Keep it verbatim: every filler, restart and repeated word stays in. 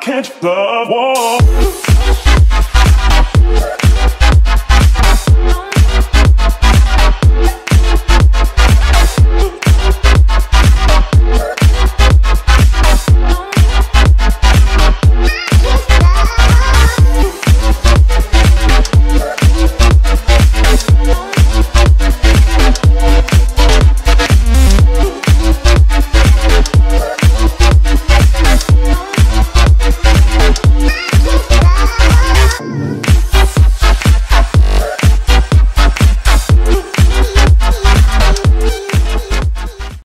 can't love war.